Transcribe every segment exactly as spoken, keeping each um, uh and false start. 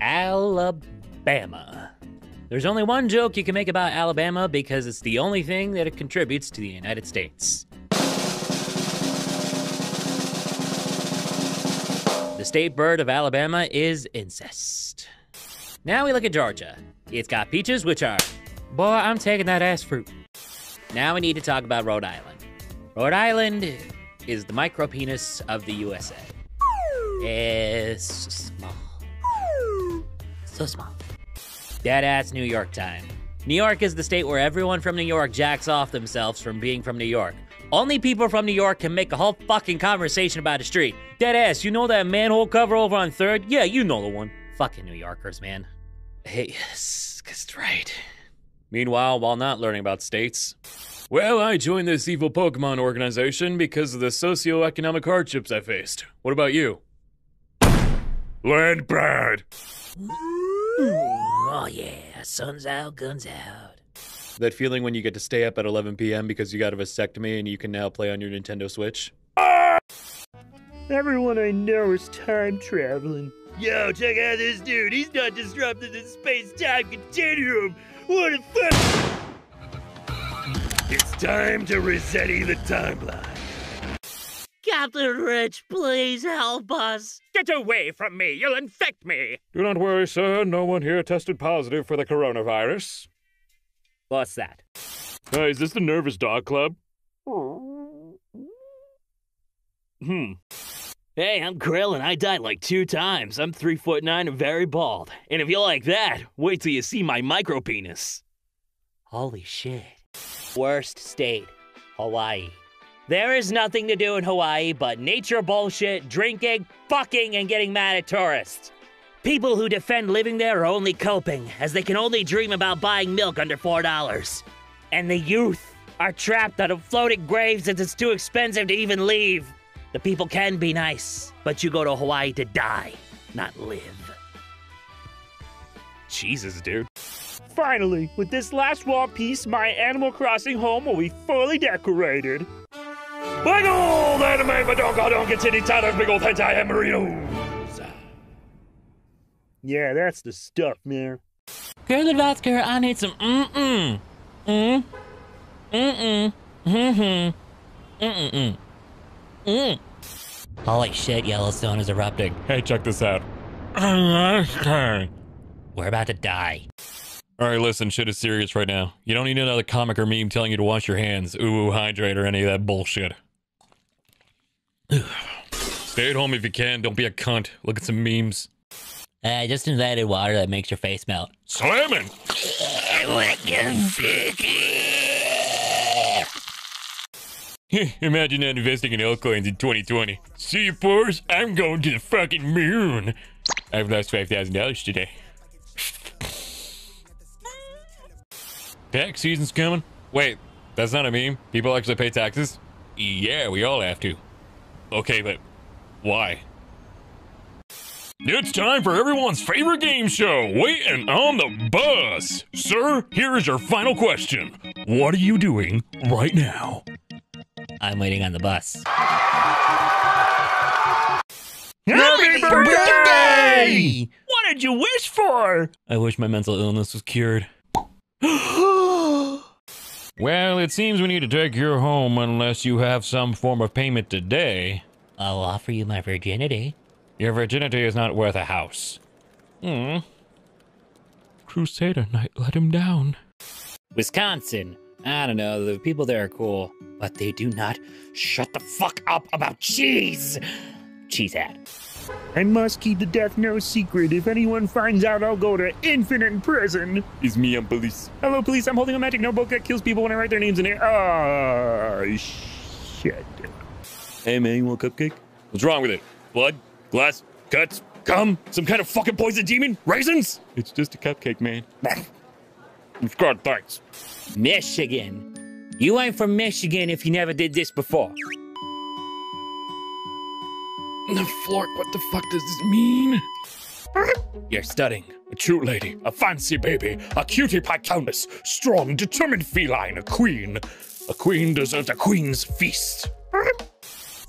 Alabama. There's only one joke you can make about Alabama because it's the only thing that it contributes to the United States. The state bird of Alabama is incest. Now we look at Georgia. It's got peaches, which are, boy, I'm taking that ass fruit. Now we need to talk about Rhode Island. Rhode Island is the micropenis of the U S A. It's so small. So small. Dead-ass New York time. New York is the state where everyone from New York jacks off themselves from being from New York. Only people from New York can make a whole fucking conversation about the street. Dead-ass, you know that manhole cover over on third? Yeah, you know the one. Fucking New Yorkers, man. Hey, yes, that's right. Meanwhile, while not learning about states, well, I joined this evil Pokemon organization because of the socioeconomic hardships I faced. What about you? Land pride. Oh yeah, sun's out, guns out. That feeling when you get to stay up at eleven p m because you got a vasectomy and you can now play on your Nintendo Switch. Everyone I know is time traveling. Yo, check out this dude. He's not disrupting the space-time continuum. What the fuck? It's time to reset the timeline. Captain Rich, please help us. Get away from me. You'll infect me. Do not worry, sir. No one here tested positive for the coronavirus. What's that? Hey, uh, is this the Nervous Dog Club? Hmm. Hey, I'm Krillin. I died like two times. I'm three foot nine and very bald. And if you like that, wait till you see my micro penis. Holy shit. Worst state, Hawaii. There is nothing to do in Hawaii but nature bullshit, drinking, fucking, and getting mad at tourists. People who defend living there are only coping, as they can only dream about buying milk under four dollars. And the youth are trapped out of floating graves since it's too expensive to even leave. The people can be nice, but you go to Hawaii to die, not live. Jesus, dude. Finally, with this last wall piece, my Animal Crossing home will be fully decorated. Big old anime, but don't go, don't get titty tatters, big old hentai and Marino. Yeah, that's the stuff, man. Girl Vodka, I need some mm-mm. Mm. Mm-mm. Mm-mm. Mm-mm. Mm. Holy shit, Yellowstone is erupting. Hey, check this out. We're about to die. Alright, listen, shit is serious right now. You don't need another comic or meme telling you to wash your hands, ooh, hydrate, or any of that bullshit. Stay at home if you can, don't be a cunt. Look at some memes. Uh, just invited water that makes your face melt. Slamming! Imagine not investing in health coins in twenty twenty. See you pores? I'm going to the fucking moon. I've lost five thousand dollars today. Tax season's coming. Wait, that's not a meme. People actually pay taxes? Yeah, we all have to. Okay, but why? It's time for everyone's favorite game show, Waiting on the Bus. Sir, here is your final question. What are you doing right now? I'm waiting on the bus. Happy birthday! What did you wish for? I wish my mental illness was cured. Well, it seems we need to take you home unless you have some form of payment today. I'll offer you my virginity. Your virginity is not worth a house. Hmm. Crusader Knight let him down. Wisconsin. I don't know, the people there are cool, but they do not shut the fuck up about cheese. Cheese ad. I must keep the death no secret. If anyone finds out, I'll go to infinite prison. It's me, I'm police. Hello, police. I'm holding a magic notebook that kills people when I write their names in it. Oh, shit. Hey, man, you want a cupcake? What's wrong with it? Blood? Glass, guts, gum, some kind of fucking poison demon, raisins? It's just a cupcake, man. It's God, thanks. Michigan. You ain't from Michigan if you never did this before. The Flork, what the fuck does this mean? You're studying. A true lady, a fancy baby, a cutie pie countess, strong, determined feline, a queen. A queen deserves a queen's feast.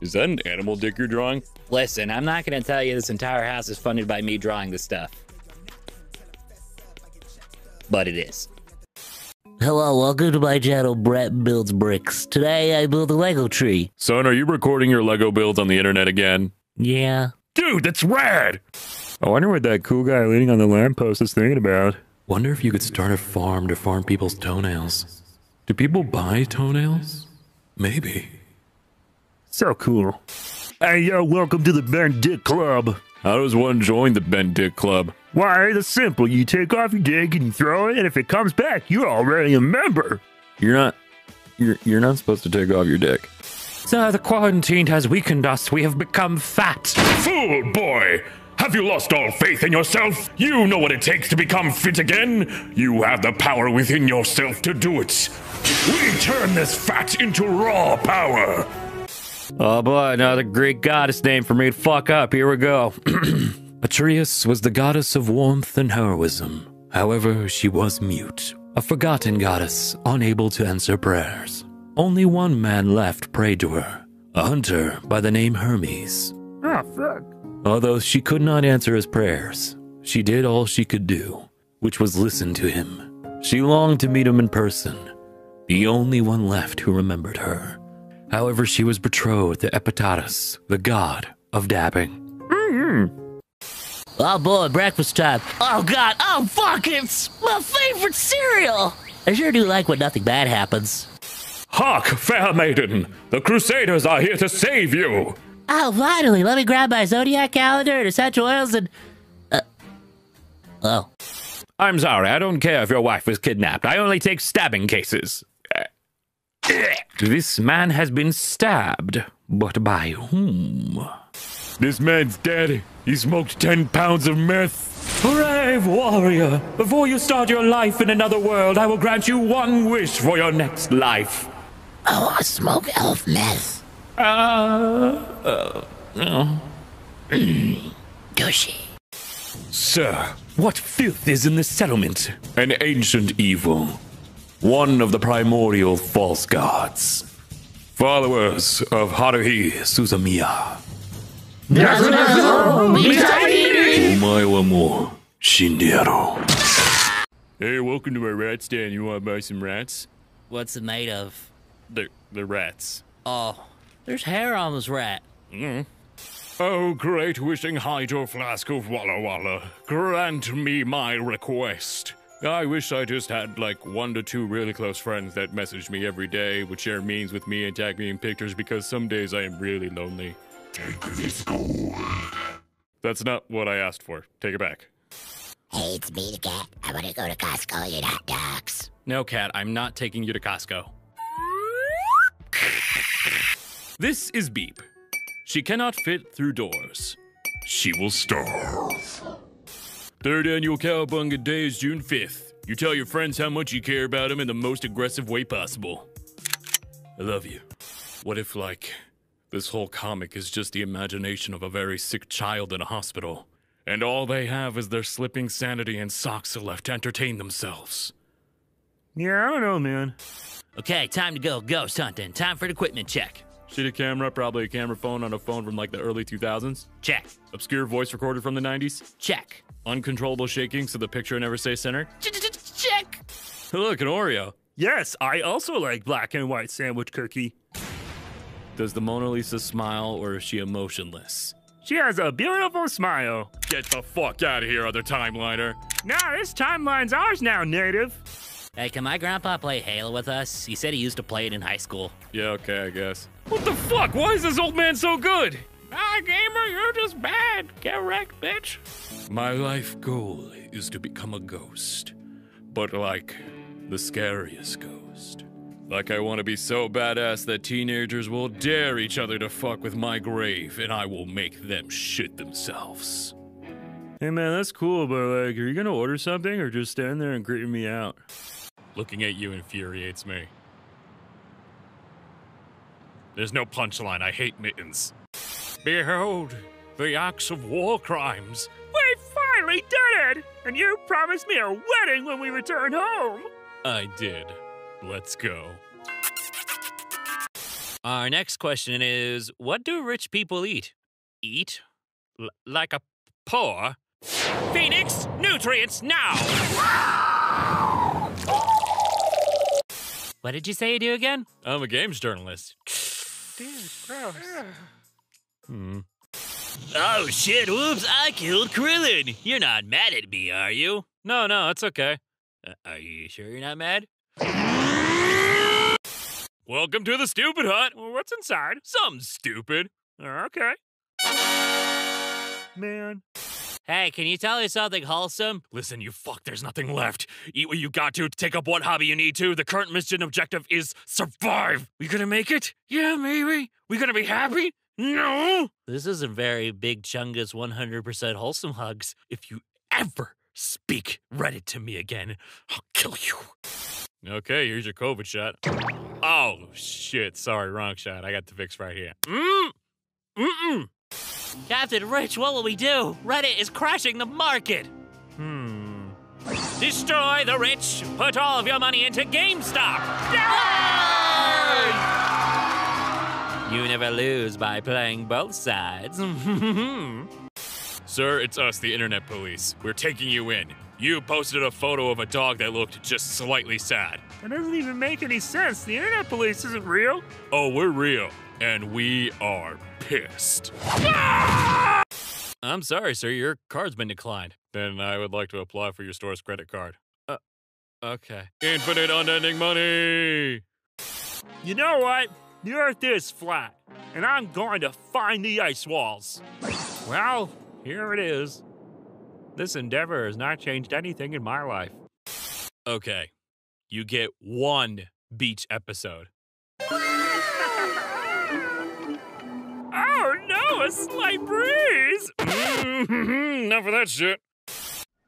Is that an animal dick you're drawing? Listen, I'm not gonna tell you this entire house is funded by me drawing this stuff. but it is. Hello, welcome to my channel, Brett Builds Bricks. Today I build a Lego tree. Son, are you recording your Lego builds on the internet again? Yeah. Dude, that's rad! I wonder what that cool guy leaning on the lamppost is thinking about. Wonder if you could start a farm to farm people's toenails. Do people buy toenails? Maybe. So cool. Hey yo, welcome to the Bent Dick Club. How does one join the Bent Dick Club? Why, that's simple. You take off your dick and you throw it, and if it comes back, you're already a member. You're not... You're, you're not supposed to take off your dick. Sir, the quarantine has weakened us. We have become fat. Fool boy! Have you lost all faith in yourself? You know what it takes to become fit again. You have the power within yourself to do it. We turn this fat into raw power. Oh boy, another Greek goddess name for me to fuck up. Here we go. Atreus was the goddess of warmth and heroism. However, she was mute. A forgotten goddess, unable to answer prayers. Only one man left prayed to her. A hunter by the name Hermes. Ah, oh, fuck. Although she could not answer his prayers, she did all she could do, which was listen to him. She longed to meet him in person, the only one left who remembered her. However, she was betrothed to Epitatus, the god of dabbing. Mm-hmm. Oh boy, breakfast time. Oh god, oh fuck, it's my favorite cereal! I sure do like when nothing bad happens. Hark, fair maiden, the Crusaders are here to save you! Oh, finally, let me grab my zodiac calendar and essential oils and... Uh, oh. I'm sorry, I don't care if your wife was kidnapped. I only take stabbing cases. This man has been stabbed, but by whom? This man's dead. He smoked ten pounds of meth. Brave warrior, before you start your life in another world, I will grant you one wish for your next life. Oh, I smoke elf meth. Uh, uh, oh. Gushy. Sir, what filth is in this settlement? An ancient evil. One of the primordial false gods. Followers of Haruhi Suzumiya. Umae wa mou shinderu. Hey, welcome to our rat stand. You want to buy some rats? What's it made of? They're, they're rats. Oh. There's hair on this rat. Mm. Oh, great wishing hydro flask of Walla Walla. Grant me my request. I wish I just had, like, one to two really close friends that message me every day, would share memes with me and tag me in pictures, because some days I am really lonely. Take this gold. That's not what I asked for. Take it back. Hey, it's me, Cat. I want to go to Costco, you hot dogs. No, Cat, I'm not taking you to Costco. This is Beep. She cannot fit through doors. She will starve. Third annual Cowabunga Day is June fifth. You tell your friends how much you care about them in the most aggressive way possible. I love you. What if, like, this whole comic is just the imagination of a very sick child in a hospital, and all they have is their slipping sanity and socks left to entertain themselves? Yeah, I don't know, man. Okay, time to go ghost hunting. Time for an equipment check. Shitty camera, probably a camera phone on a phone from like the early two thousands. Check. Obscure voice recorded from the nineties. Check. Uncontrollable shaking so the picture never stays center. Ch-ch-ch-check. Look, an Oreo. Yes, I also like black and white sandwich cookie. Does the Mona Lisa smile or is she emotionless? She has a beautiful smile. Get the fuck out of here, other timeliner. Nah, this timeline's ours now, native. Hey, can my grandpa play Halo with us? He said he used to play it in high school. Yeah, okay, I guess. What the fuck? Why is this old man so good? Ah, gamer, you're just bad. Get wrecked, bitch. My life goal is to become a ghost. But, like, the scariest ghost. Like, I want to be so badass that teenagers will dare each other to fuck with my grave, and I will make them shit themselves. Hey, man, that's cool, but, like, are you gonna order something or just stand there and creep me out? Looking at you infuriates me. There's no punchline, I hate mittens. Behold, the acts of war crimes. We finally did it! And you promised me a wedding when we return home! I did. Let's go. Our next question is, what do rich people eat? Eat? L- like a poor? Phoenix, nutrients now! What did you say you do again? I'm a games journalist. Dude, gross. Hmm. Oh shit, whoops, I killed Krillin. You're not mad at me, are you? No, no, it's okay. Uh, are you sure you're not mad? Welcome to the stupid hut. Well, what's inside? Something stupid. Okay. Man. Hey, can you tell me something wholesome? Listen, you fuck, there's nothing left. Eat what you got to, take up what hobby you need to. The current mission objective is survive. We gonna make it? Yeah, maybe. We gonna be happy? No. This isn't very Big Chungus one hundred percent wholesome hugs. If you ever speak Reddit to me again, I'll kill you. Okay, here's your COVID shot. Oh, shit, sorry, wrong shot. I got the fix right here. Mm. Mm-mm. Captain Rich, what will we do? Reddit is crashing the market. Hmm. Destroy the rich. Put all of your money into GameStop. Yay! You never lose by playing both sides. Sir, it's us, the internet police. We're taking you in. You posted a photo of a dog that looked just slightly sad. That doesn't even make any sense. The internet police isn't real. Oh, we're real. And we are pissed. Ah! I'm sorry, sir. Your card's been declined. Then I would like to apply for your store's credit card. Uh, okay. Infinite unending money! You know what? The earth is flat, and I'm going to find the ice walls. Well, here it is. This endeavor has not changed anything in my life. Okay. You get one beach episode. Oh no, a slight breeze! Mm-hmm, not for that shit.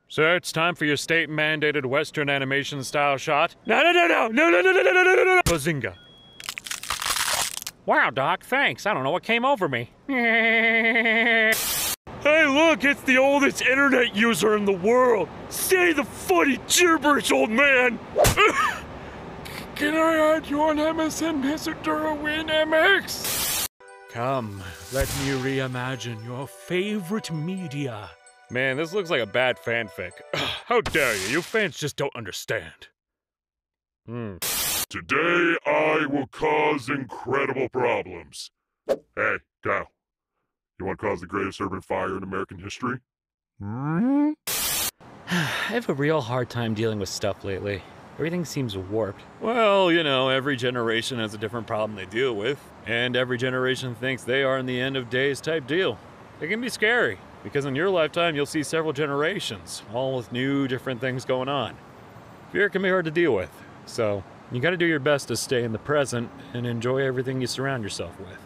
Sir, it's time for your state-mandated Western animation-style shot. No, no, no, no, no, no, no, no, no, no, no, no, Bazinga. Wow, Doc, thanks. I don't know what came over me. Hey, look, it's the oldest internet user in the world. Say the funny gibberish, old man. Can I add you on M S N Messenger Win M X? Come, let me reimagine your favorite media. Man, this looks like a bad fanfic. How dare you? You fans just don't understand. Hmm. Today I will cause incredible problems. Hey, cow. You want to cause the greatest urban fire in American history? Hmm? I have a real hard time dealing with stuff lately. Everything seems warped. Well, you know, every generation has a different problem they deal with, and every generation thinks they are in the end of days type deal. It can be scary, because in your lifetime you'll see several generations, all with new, different things going on. Fear can be hard to deal with, so you gotta do your best to stay in the present and enjoy everything you surround yourself with.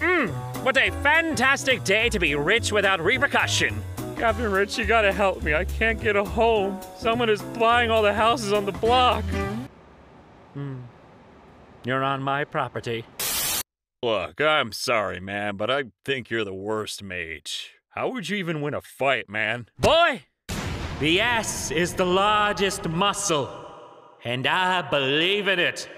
Mmm, what a fantastic day to be rich without repercussion! Captain Rich, you gotta help me. I can't get a home. Someone is buying all the houses on the block. Hmm. You're on my property. Look, I'm sorry, man, but I think you're the worst mage. How would you even win a fight, man? Boy! The ass is the largest muscle, and I believe in it.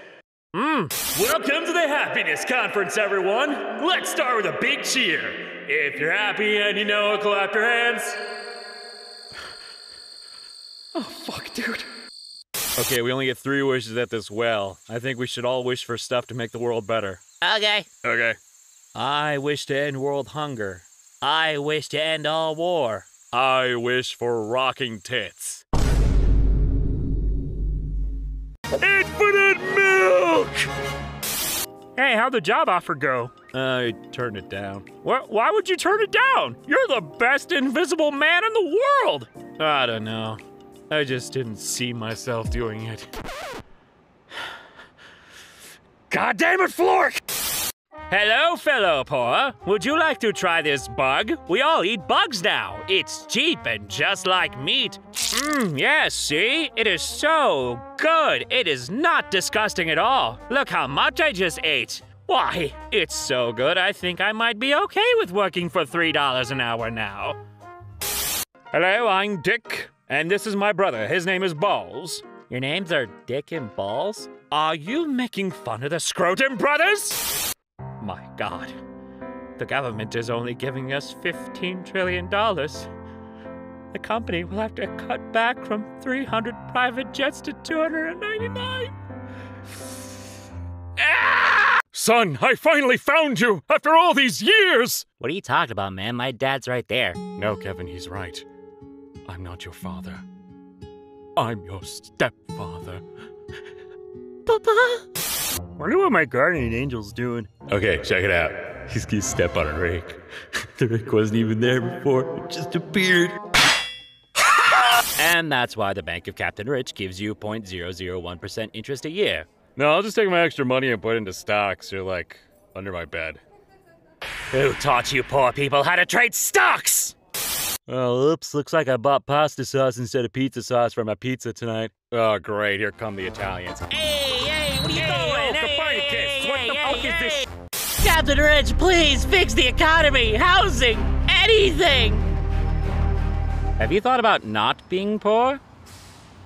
Mm. Welcome to the Happiness Conference, everyone. Let's start with a big cheer. If you're happy and you know it, clap your hands. Oh, fuck, dude. Okay, we only get three wishes at this well. I think we should all wish for stuff to make the world better. Okay. Okay. I wish to end world hunger. I wish to end all war. I wish for rocking tits. Infinite milk! Hey, how'd the job offer go? I uh, turned it down. What? Why would you turn it down? You're the best invisible man in the world! I don't know. I just didn't see myself doing it. God damn it, Flork! Hello, fellow poor. Would you like to try this bug? We all eat bugs now. It's cheap and just like meat. Mmm, yes, see? It is so good. It is not disgusting at all. Look how much I just ate. Why, it's so good, I think I might be okay with working for three dollars an hour now. Hello, I'm Dick, and this is my brother. His name is Balls. Your names are Dick and Balls? Are you making fun of the Scrotum Brothers? My God, the government is only giving us fifteen trillion dollars. the company will have to cut back from three hundred private jets to two hundred ninety-nine. Ah! Son, I finally found you after all these years! What are you talking about, man? My dad's right there. No, Kevin, he's right. I'm not your father. I'm your stepfather. Papa? Wonder what my guardian angel's doing. Okay, check it out. He's gonna step on a rake. The rake wasn't even there before. It just appeared. And that's why the Bank of Captain Rich gives you zero point zero zero one percent interest a year. No, I'll just take my extra money and put it into stocks. You're like, under my bed. Who taught you poor people how to trade stocks? Oh, oops, looks like I bought pasta sauce instead of pizza sauce for my pizza tonight. Oh, great, here come the Italians. Hey, hey, what are you hey, doing? Hey, hey, what hey, the hey, fuck hey, is this? Captain Rich, please fix the economy, housing, anything! Have you thought about not being poor?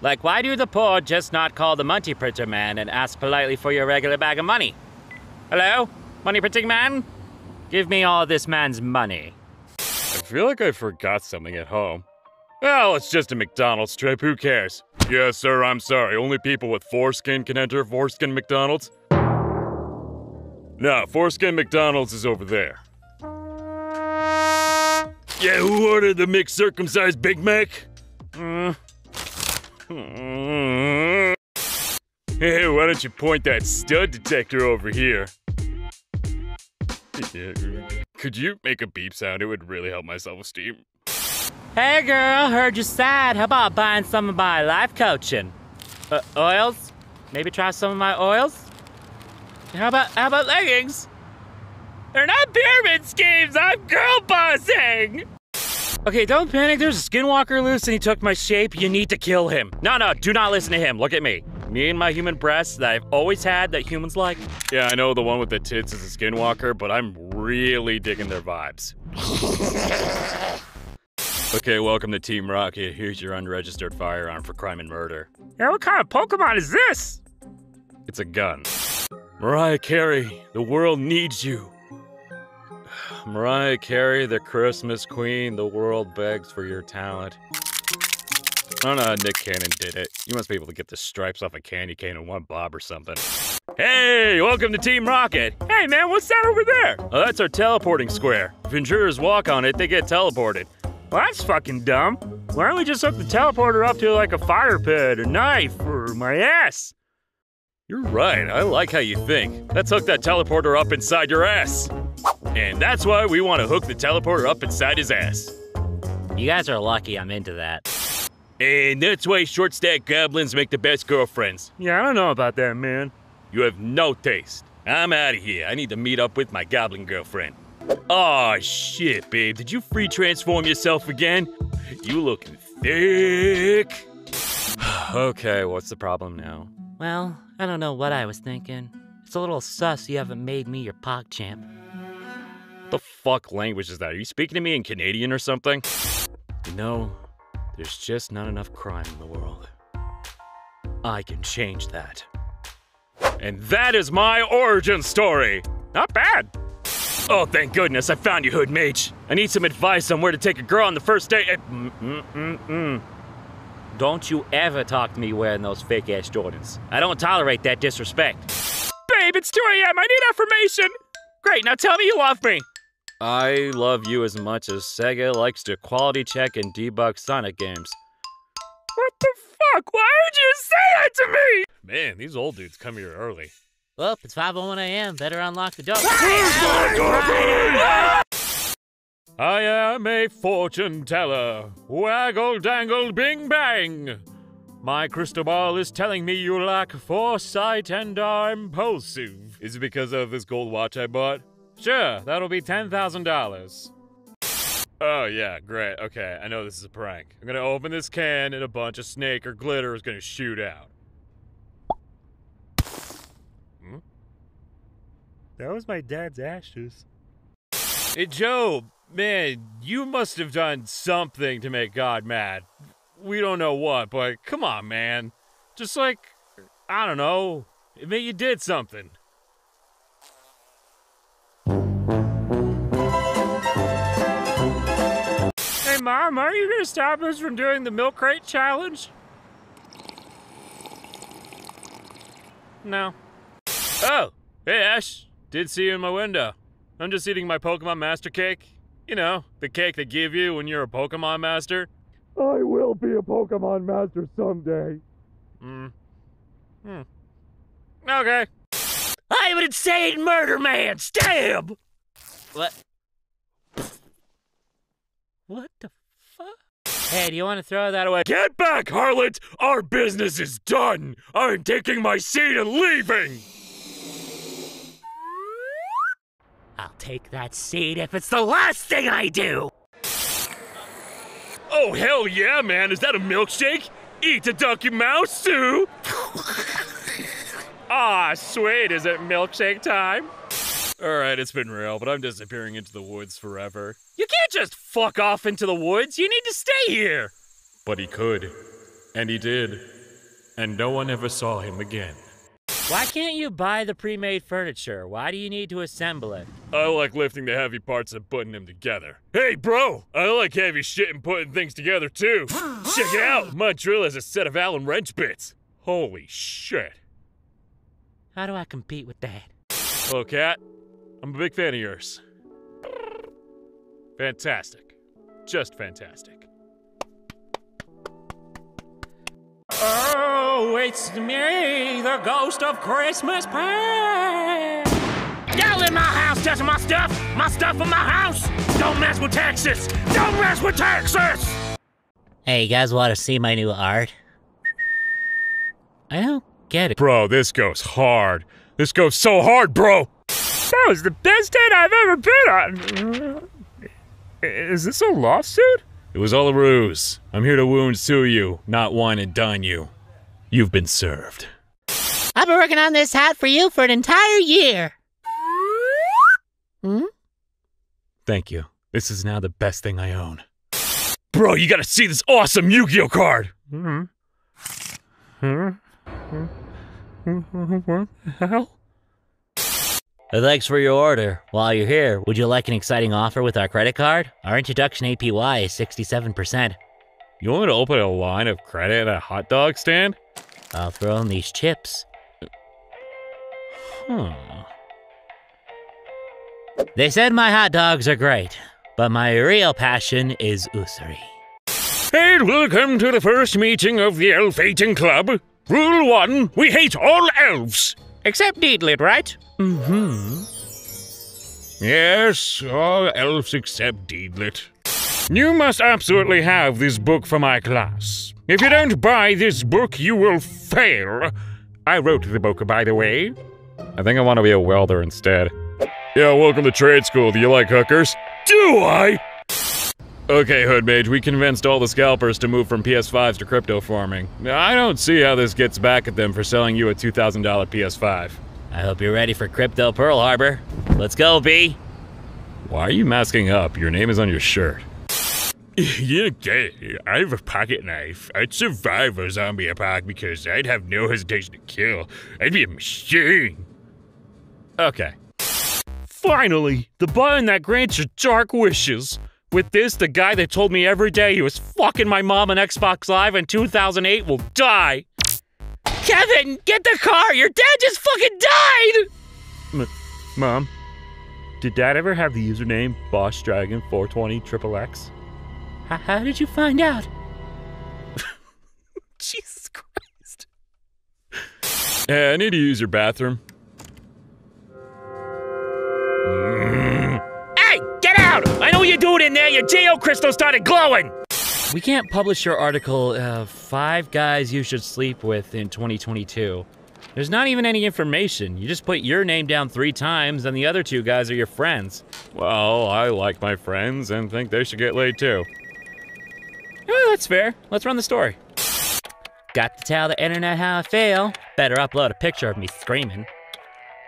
Like, why do the poor just not call the money printer man and ask politely for your regular bag of money? Hello? Money printing man? Give me all this man's money. I feel like I forgot something at home. Well, it's just a McDonald's trip, who cares? Yes, sir, I'm sorry. Only people with foreskin can enter foreskin McDonald's. No, foreskin McDonald's is over there. Yeah, who ordered the McCircumcised Big Mac? Mm. Hey, why don't you point that stud detector over here? Could you make a beep sound? It would really help my self-esteem. Hey girl, heard you're sad. How about buying some of my life coaching? Uh, oils? Maybe try some of my oils? How about, how about leggings? They're not pyramid schemes, I'm girl bossing! Okay, don't panic, there's a skinwalker loose and he took my shape, you need to kill him. No, no, do not listen to him, look at me. Me and my human breasts that I've always had that humans like. Yeah, I know the one with the tits is a skinwalker, but I'm really digging their vibes. Okay, welcome to Team Rocket. Here's your unregistered firearm for crime and murder. Yeah, what kind of Pokemon is this? It's a gun. Mariah Carey, the world needs you. Mariah Carey, the Christmas queen, the world begs for your talent. I don't know how Nick Cannon did it. You must be able to get the stripes off a candy cane in one bob or something. Hey, welcome to Team Rocket. Hey man, what's that over there? Oh, that's our teleporting square. If intruders walk on it, they get teleported. Well, that's fucking dumb. Why don't we just hook the teleporter up to like a fire pit, a knife, or my ass? You're right, I like how you think. Let's hook that teleporter up inside your ass. And that's why we want to hook the teleporter up inside his ass. You guys are lucky I'm into that. And that's why short stack goblins make the best girlfriends. Yeah, I don't know about that, man. You have no taste. I'm out of here. I need to meet up with my goblin girlfriend. Aw, shit, babe. Did you free transform yourself again? You looking thick. Okay, what's the problem now? Well, I don't know what I was thinking. It's a little sus you haven't made me your PogChamp. What the fuck language is that? Are you speaking to me in Canadian or something? You know, there's just not enough crime in the world. I can change that. And that is my origin story! Not bad! Oh, thank goodness, I found you, Hood Mage. I need some advice on where to take a girl on the first date. Mm, mm, mm, mm. Don't you ever talk to me wearing those fake-ass Jordans. I don't tolerate that disrespect. Babe, it's two A M I need affirmation! Great, now tell me you love me! I love you as much as Sega likes to quality check and debug Sonic games. What the fuck? Why would you say that to me? Man, these old dudes come here early. Well, it's five oh one A M Better unlock the door. I am a fortune teller. Waggle, dangle, bing, bang. My crystal ball is telling me you lack foresight and are impulsive. Is it because of this gold watch I bought? Sure, that'll be ten thousand dollars. Oh yeah, great. Okay, I know this is a prank. I'm gonna open this can and a bunch of snake or glitter is gonna shoot out. That was my dad's ashes. Hey, Job, man, you must have done something to make God mad. We don't know what, but come on, man. Just like, I don't know, admit you did something. Hey, Mom, aren't you going to stop us from doing the milk crate challenge? No. Oh, hey Ash, did see you in my window. I'm just eating my Pokemon Master Cake. You know, the cake they give you when you're a Pokemon Master. I will be a Pokemon Master someday. Hmm. Hmm. Okay. I would say murder man, stab! What? What the fuck? Hey, do you want to throw that away? Get back, harlot! Our business is done! I'm taking my seat and leaving! I'll take that seat if it's the last thing I do! Oh, hell yeah, man! Is that a milkshake? Eat a Ducky Mouse, too! Aw, sweet, is it milkshake time? Alright, it's been real, but I'm disappearing into the woods forever. You can't just fuck off into the woods, you need to stay here! But he could. And he did. And no one ever saw him again. Why can't you buy the pre-made furniture? Why do you need to assemble it? I like lifting the heavy parts and putting them together. Hey, bro! I like heavy shit and putting things together, too! Check it out! My drill has a set of Allen wrench bits. Holy shit. How do I compete with that? Hello, cat. I'm a big fan of yours. Fantastic. Just fantastic. Oh, it's me, the ghost of Christmas past. Y'all in my house touching my stuff, my stuff in my house. Don't mess with Texas. Don't mess with Texas. Hey, you guys want to see my new art? I don't get it. Bro, this goes hard. This goes so hard, bro. That was the best date I've ever been on. Is this a lawsuit? It was all a ruse. I'm here to wound sue you, not wine and dine you. You've been served. I've been working on this hat for you for an entire year. Hmm? Thank you. This is now the best thing I own. Bro, you gotta see this awesome Yu-Gi-Oh card! Hmm. Hmm. Hmm. What the hell? Thanks for your order. While you're here, would you like an exciting offer with our credit card? Our introduction A P Y is sixty-seven percent. You want me to open a line of credit at a hot dog stand? I'll throw in these chips. Hmm. They said my hot dogs are great, but my real passion is usury. Hey, welcome to the first meeting of the Elf Hating Club. Rule one, we hate all elves. Except Deedlit, right? Mm-hmm. Yes, all elves except Deedlit. You must absolutely have this book for my class. If you don't buy this book, you will fail. I wrote the book, by the way. I think I want to be a welder instead. Yeah, welcome to trade school. Do you like hookers? Do I? Okay, Hood Mage, we convinced all the scalpers to move from P S fives to crypto farming. I don't see how this gets back at them for selling you a two thousand dollar P S five. I hope you're ready for Crypto Pearl Harbor. Let's go, B! Why are you masking up? Your name is on your shirt. You're gay. I have a pocket knife. I'd survive a zombie apoc because I'd have no hesitation to kill. I'd be a machine. Okay. Finally, the button that grants your dark wishes. With this, the guy that told me every day he was fucking my mom on Xbox Live in two thousand eight will die. Kevin, get the car! Your dad just fucking died! M Mom, did Dad ever have the username Boss Dragon four twenty Triple X? H How did you find out? Jesus Christ. Hey, I need to use your bathroom. I know you're doing in there, your J O crystal started glowing! We can't publish your article, uh, five guys you should sleep with in twenty twenty-two. There's not even any information. You just put your name down three times and the other two guys are your friends. Well, I like my friends and think they should get laid too. Well, that's fair. Let's run the story. Got to tell the internet how I feel. Better upload a picture of me screaming.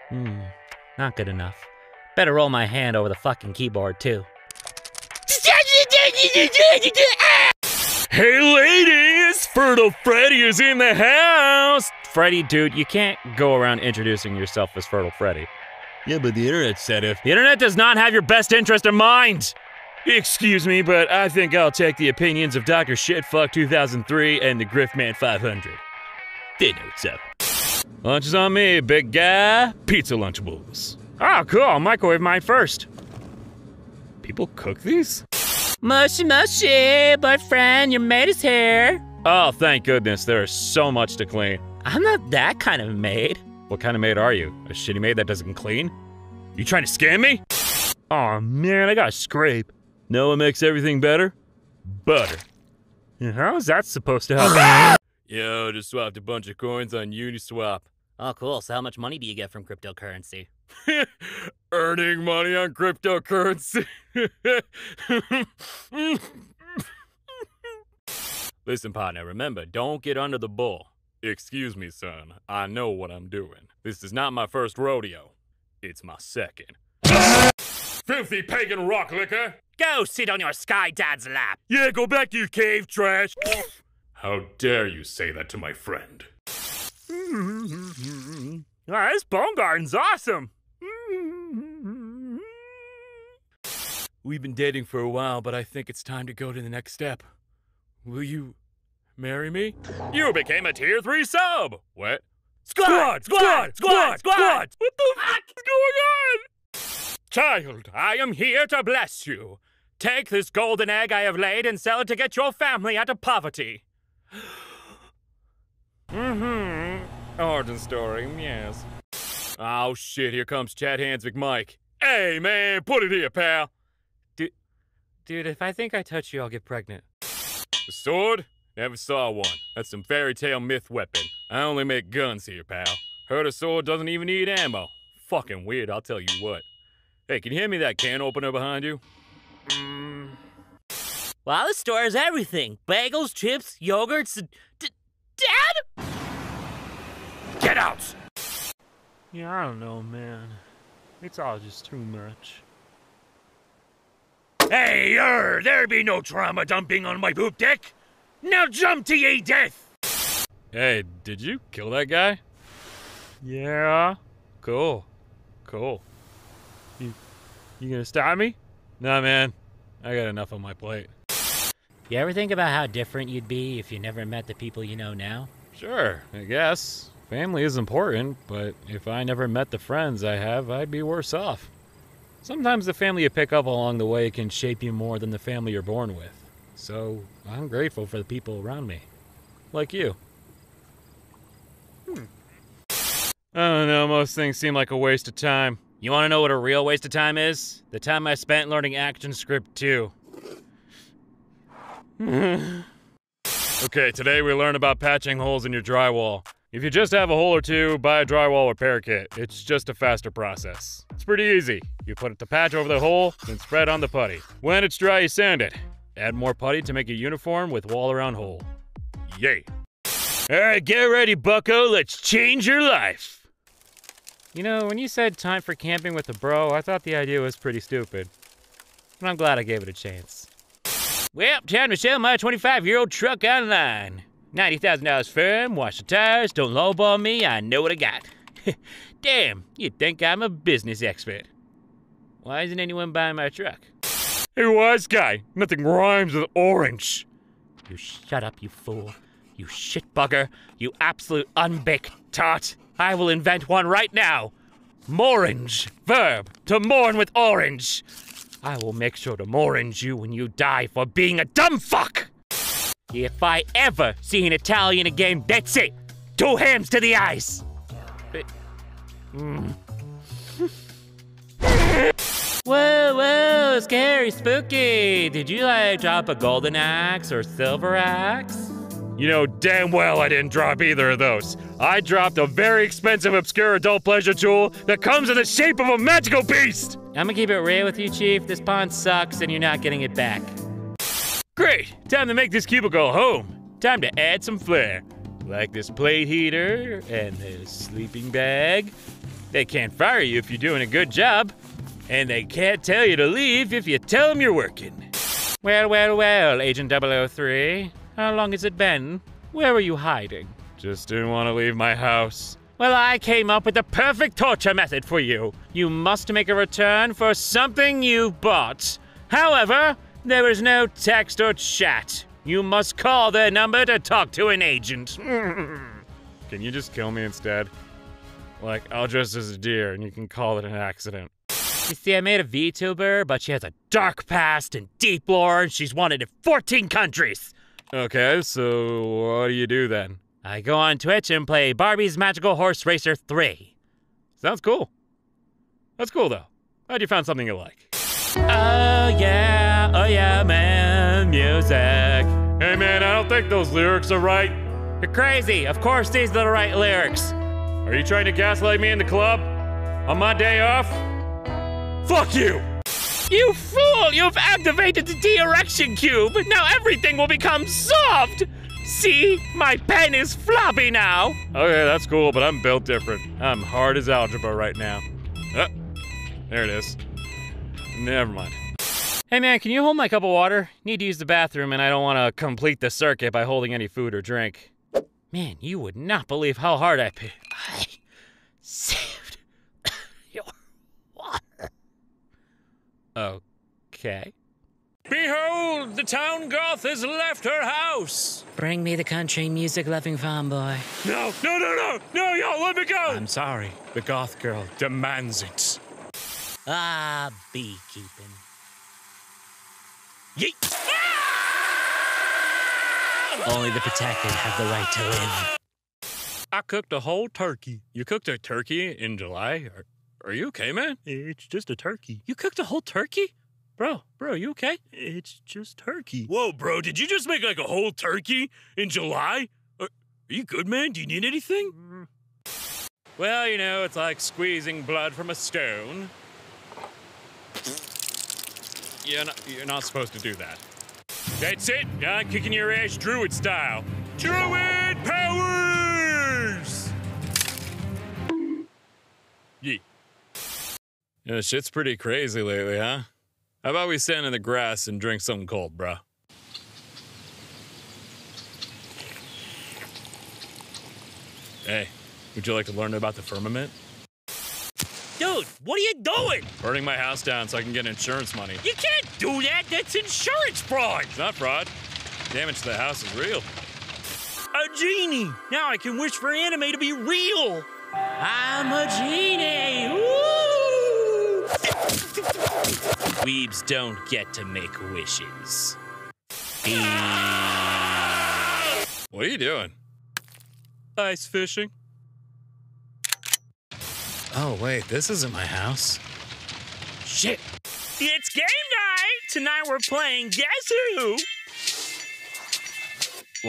Hmm, not good enough. Better roll my hand over the fucking keyboard, too. Hey, ladies! Fertile Freddy is in the house! Freddy, dude, you can't go around introducing yourself as Fertile Freddy. Yeah, but the internet said if... The internet does not have your best interest in mind! Excuse me, but I think I'll take the opinions of Doctor Shitfuck two thousand three and the Griftman five hundred. They know what's up. Lunch is on me, big guy. Pizza Lunchables. Oh, cool, I'll microwave mine first. People cook these? Mushy, mushy, boyfriend, your maid is here. Oh, thank goodness, there is so much to clean. I'm not that kind of maid. What kind of maid are you? A shitty maid that doesn't clean? You trying to scam me? Aw, oh, man, I got a scrape. No one makes everything better? Butter. How is that supposed to help? Yo, just swapped a bunch of coins on Uniswap. Oh, cool, so how much money do you get from cryptocurrency? Earning money on cryptocurrency. Listen, partner, remember, don't get under the bull. Excuse me, son, I know what I'm doing. This is not my first rodeo. It's my second. Filthy pagan rock licker! Go sit on your sky dad's lap! Yeah, go back to your cave, trash! How dare you say that to my friend? Wow, this bone garden's awesome! We've been dating for a while, but I think it's time to go to the next step. Will you marry me? You became a tier three sub! What? Squad! Squad! Squad! Squad! Squad! Squad! What the fuck is going on? Child, I am here to bless you. Take this golden egg I have laid and sell it to get your family out of poverty. Mm-hmm. Origin story, yes. Oh shit, here comes Chad Hands McMike. Hey man, put it here, pal. Dude, dude, if I think I touch you, I'll get pregnant. The sword? Never saw one. That's some fairy tale myth weapon. I only make guns here, pal. Heard a sword doesn't even need ammo. Fucking weird, I'll tell you what. Hey, can you hand me that can opener behind you? Mm. Wow, this store has everything. Bagels, chips, yogurts, d Dad? Get out! Yeah, I don't know, man. It's all just too much. Hey, er, there be no trauma dumping on my poop deck. Now jump to ye death! Hey, did you kill that guy? Yeah. Cool. Cool. You, you gonna stop me? Nah, man. I got enough on my plate. You ever think about how different you'd be if you never met the people you know now? Sure, I guess. Family is important, but if I never met the friends I have, I'd be worse off. Sometimes the family you pick up along the way can shape you more than the family you're born with. So, I'm grateful for the people around me. Like you. Hmm. I don't know, most things seem like a waste of time. You wanna know what a real waste of time is? The time I spent learning Action Script two. Okay, today we learn about patching holes in your drywall. If you just have a hole or two, buy a drywall repair kit. It's just a faster process. It's pretty easy. You put the patch over the hole, then spread on the putty. When it's dry, you sand it. Add more putty to make a uniform with wall around hole. Yay. All right, get ready, bucko. Let's change your life. You know, when you said time for camping with a bro, I thought the idea was pretty stupid. But I'm glad I gave it a chance. Well, time to sell my twenty-five-year-old truck online. ninety thousand dollars firm, wash the tires, don't lowball me, I know what I got. Damn, you'd think I'm a business expert. Why isn't anyone buying my truck? Hey, wise guy, nothing rhymes with orange. You shut up, you fool. You shitbugger. You absolute unbaked tart. I will invent one right now. Morange, verb, to mourn with orange. I will make sure to morange you when you die for being a dumb fuck. If I ever see an Italian again, that's it. Two hams to the eyes. It, mm. Whoa, whoa, scary, spooky. Did you like drop a golden axe or silver axe? You know damn well I didn't drop either of those. I dropped a very expensive, obscure adult pleasure tool that comes in the shape of a magical beast! I'm gonna keep it real with you, Chief. This pawn sucks and you're not getting it back. Great! Time to make this cubicle home. Time to add some flair. Like this plate heater and this sleeping bag. They can't fire you if you're doing a good job. And they can't tell you to leave if you tell them you're working. Well, well, well, Agent double oh three. How long has it been? Where were you hiding? Just didn't want to leave my house. Well, I came up with the perfect torture method for you. You must make a return for something you bought. However, there is no text or chat. You must call their number to talk to an agent. Can you just kill me instead? Like, I'll dress as a deer and you can call it an accident. You see, I made a VTuber, but she has a dark past and deep lore, and she's wanted in fourteen countries! Okay, so what do you do then? I go on Twitch and play Barbie's Magical Horse Racer three. Sounds cool. That's cool, though. Glad you found something you like. Oh yeah, oh yeah, man, music. Hey man, I don't think those lyrics are right. You're crazy, of course these are the right lyrics. Are you trying to gaslight me in the club? On my day off? Fuck you! You fool! You've activated the de-erection cube, but now everything will become soft! See? My pen is floppy now! Okay, that's cool, but I'm built different. I'm hard as algebra right now. Oh, there it is. Never mind. Hey man, can you hold my cup of water? Need to use the bathroom and I don't want to complete the circuit by holding any food or drink. Man, you would not believe how hard I picked. I saved your water. Okay. Behold, the town goth has left her house! Bring me the country music-loving farm boy. No, no, no, no! No, y'all, let me go! I'm sorry. The goth girl demands it. Ah, beekeeping. Yeet! Ah! Only the protected have the right to live. I cooked a whole turkey. You cooked a turkey in July? Are, are you okay, man? It's just a turkey. You cooked a whole turkey? Bro, bro, you okay? It's just turkey. Whoa, bro, did you just make like a whole turkey in July? Are, are you good, man? Do you need anything? Well, you know, it's like squeezing blood from a stone. You're not, you're not supposed to do that. That's it. Now I'm kicking your ass druid style. Druid powers! Yee. Yeah, shit's pretty crazy lately, huh? How about we stand in the grass and drink something cold, bruh? Hey, would you like to learn about the firmament? Dude, what are you doing? Burning my house down so I can get insurance money. You can't do that! That's insurance fraud! It's not fraud. Damage to the house is real. A genie! Now I can wish for anime to be real! I'm a genie! Woo! Weebs don't get to make wishes. What are you doing? Ice fishing. Oh, wait, this isn't my house. Shit. It's game night! Tonight we're playing Guess Who?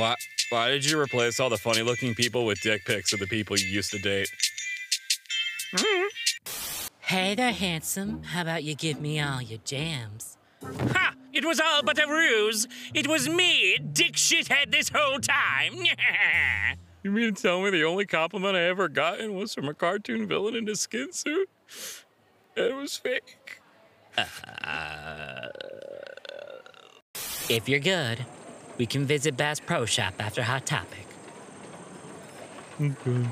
Why, why did you replace all the funny-looking people with dick pics of the people you used to date? Mm-hmm. Hey there, handsome. How about you give me all your jams? Ha! It was all but a ruse. It was me, dick shithead, this whole time. You mean to tell me the only compliment I ever gotten was from a cartoon villain in a skin suit? It was fake. Uh, if you're good, we can visit Bass Pro Shop after Hot Topic. Okay.